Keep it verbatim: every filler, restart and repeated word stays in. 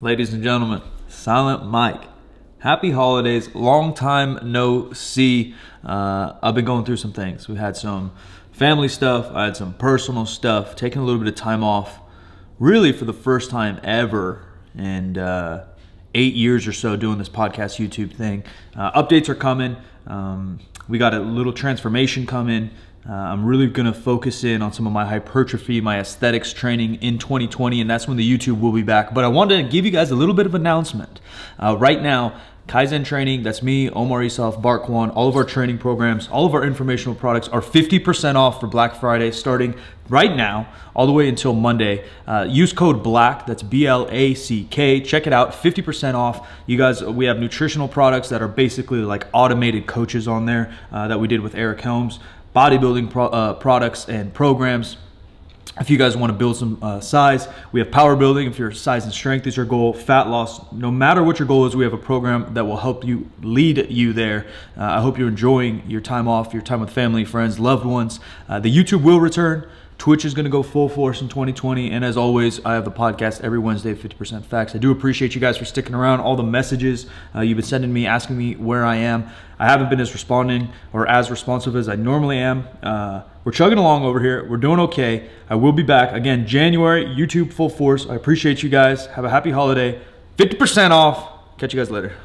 Ladies and gentlemen, Silent Mike. Happy holidays. Long time no see. Uh, I've been going through some things. We had some family stuff. I had some personal stuff. Taking a little bit of time off, really for the first time ever. And uh, eight years or so doing this podcast YouTube thing. Uh, updates are coming. Um, we got a little transformation coming. Uh, I'm really going to focus in on some of my hypertrophy, my aesthetics training in twenty twenty, and that's when the YouTube will be back. But I wanted to give you guys a little bit of announcement. Uh, right now, Kaizen Training, that's me, Omar Isaf, Barkwan, all of our training programs, all of our informational products are fifty percent off for Black Friday starting right now all the way until Monday. Uh, use code BLACK, that's B L A C K. Check it out, fifty percent off. You guys, we have nutritional products that are basically like automated coaches on there uh, that we did with Eric Helms. Bodybuilding pro uh, products and programs. If you guys want to build some uh, size, we have power building. If your size and strength is your goal, fat loss, no matter what your goal is, we have a program that will help you lead you there. Uh, I hope you're enjoying your time off, your time with family, friends, loved ones. Uh, the YouTube will return. Twitch is going to go full force in twenty twenty. And as always, I have the podcast every Wednesday, fifty percent Facts. I do appreciate you guys for sticking around. All the messages uh, you've been sending me, asking me where I am. I haven't been as responding or as responsive as I normally am. Uh, we're chugging along over here. We're doing okay. I will be back again, January, YouTube full force. I appreciate you guys. Have a happy holiday. fifty percent off. Catch you guys later.